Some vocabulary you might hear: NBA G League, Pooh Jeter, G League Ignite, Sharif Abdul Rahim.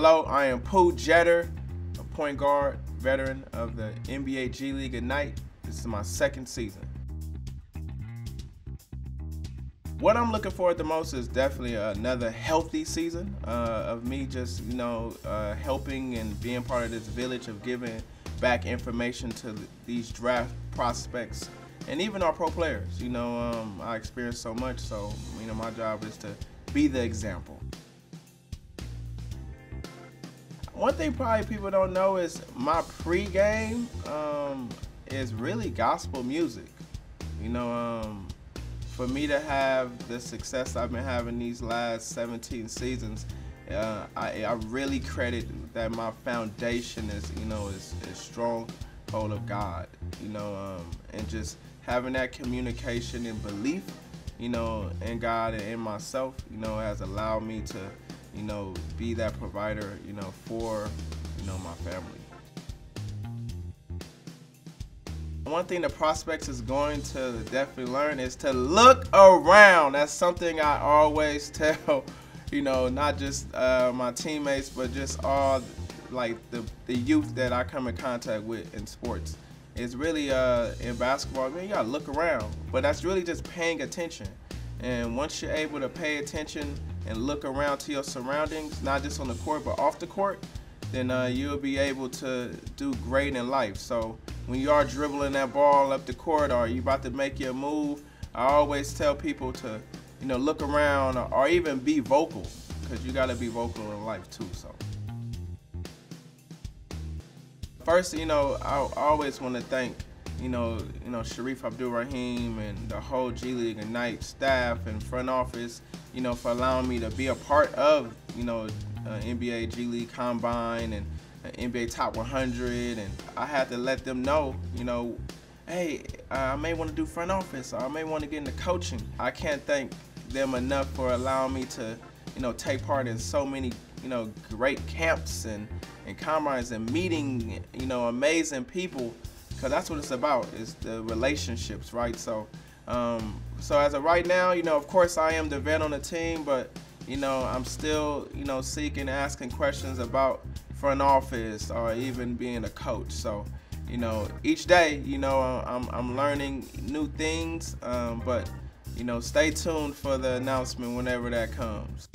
Hello, I am Pooh Jeter, a point guard veteran of the NBA G League Ignite. This is my second season. What I'm looking forward to most is definitely another healthy season of me just, helping and being part of this village of giving back information to these draft prospects and even our pro players. I experienced so much, so my job is to be the example. One thing probably people don't know is my pregame is really gospel music. For me to have the success I've been having these last 17 seasons, I really credit that my foundation is, is stronghold of God, and just having that communication and belief, in God and in myself, has allowed me to, be that provider, for, my family. One thing the prospects is going to definitely learn is to look around. That's something I always tell, not just my teammates, but just all the youth that I come in contact with in sports. It's really in basketball, you gotta look around, but that's really just paying attention. And once you're able to pay attention and look around to your surroundings, not just on the court but off the court, then you'll be able to do great in life. So when you are dribbling that ball up the court or you about to make your move, I always tell people to, look around or even be vocal, because you gotta be vocal in life too, so. First, I always wanna thank, Sharif Abdul Rahim and the whole G League Ignite staff and front office, for allowing me to be a part of, NBA G League Combine and NBA Top 100, and I had to let them know, hey, I may want to do front office, or I may want to get into coaching. I can't thank them enough for allowing me to, take part in so many, great camps and combines and meeting, amazing people, because that's what it's about, is the relationships, right? So, as of right now, of course I am the vet on the team, but, I'm still, seeking, asking questions about front office or even being a coach. So, each day, I'm learning new things, but, stay tuned for the announcement whenever that comes.